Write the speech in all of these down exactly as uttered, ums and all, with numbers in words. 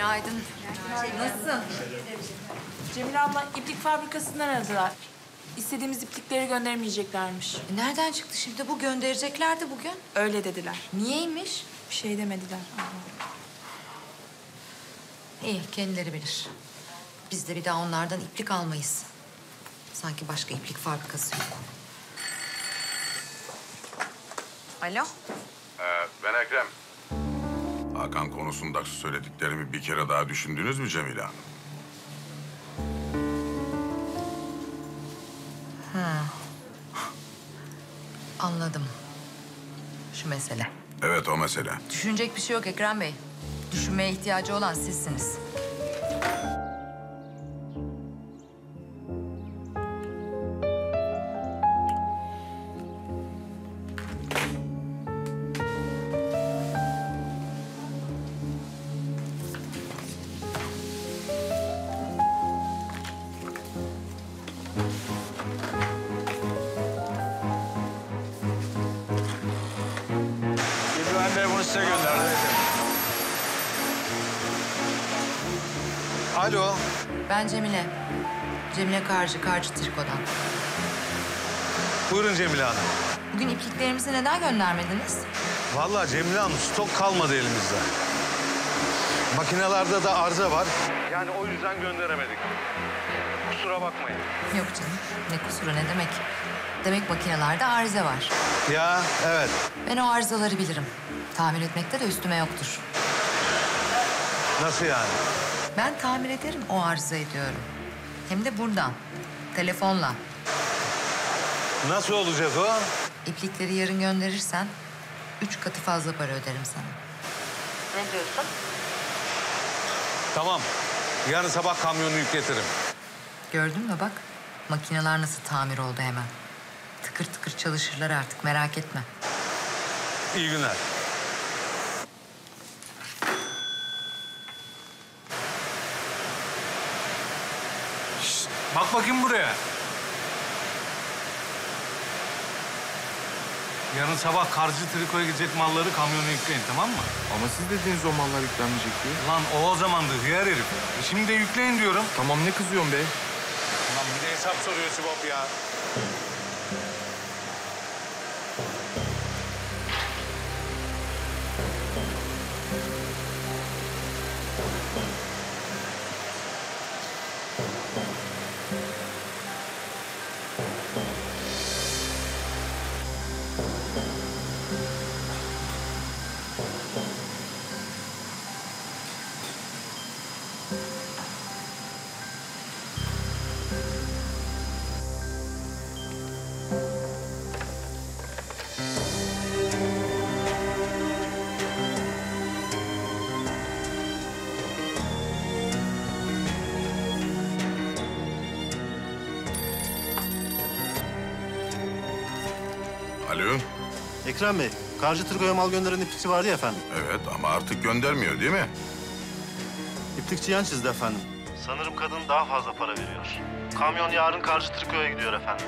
Günaydın. Günaydın. Nasılsın? Cemile abla iplik fabrikasından aradılar. İstediğimiz iplikleri göndermeyeceklermiş. E nereden çıktı şimdi bu? Göndereceklerdi bugün. Öyle dediler. Niyeymiş? Bir şey demediler. Aha. İyi, kendileri bilir. Biz de bir daha onlardan iplik almayız. Sanki başka iplik fabrikası yok. Alo? Ee, ben Ekrem. Hakan konusunda söylediklerimi bir kere daha düşündünüz mü Cemile Hanım? Ha. Anladım. Şu mesele. Evet, o mesele. Düşünecek bir şey yok Ekrem Bey. Düşünmeye ihtiyacı olan sizsiniz. Size gönderdim. Alo. Ben Cemile. Cemile Karcı, Karcı Triko'dan. Buyurun Cemile Hanım. Bugün ipliklerimizi neden göndermediniz? Vallahi Cemile Hanım, stok kalmadı elimizde. Makinelerde de arıza var. Yani o yüzden gönderemedik. Kusura bakmayın. Yok canım. Ne kusuru, ne demek? Demek makinelerde arıza var. Ya, evet. Ben o arızaları bilirim. Tamir etmekte de üstüme yoktur. Nasıl yani? Ben tamir ederim o arızayı diyorum. Hem de buradan, telefonla. Nasıl olacak o? İplikleri yarın gönderirsen üç katı fazla para öderim sana. Ne diyorsun? Tamam, yarın sabah kamyonu yükletirim. Gördün mü bak, makineler nasıl tamir oldu hemen. Tıkır tıkır çalışırlar artık, merak etme. İyi günler. Bak bakayım buraya. Yarın sabah Karcı Triko'ya gidecek malları kamyona yükleyin, tamam mı? Ama siz dediğiniz o mallar yüklenmeyecek diyor. Lan o o zamandı hıyar herif. E şimdi de yükleyin diyorum. Tamam, ne kızıyorsun be? Lan bir de hesap soruyor Sibop ya. Alo. Ekrem Bey, Karcı Triko'ya mal gönderen iplikçi vardı ya efendim. Evet ama artık göndermiyor değil mi? İplikçi yan çizdi efendim. Sanırım kadın daha fazla para veriyor. Kamyon yarın Karcı Triko'ya gidiyor efendim.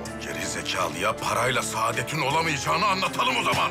O gerizekalıya parayla saadetin olamayacağını anlatalım o zaman.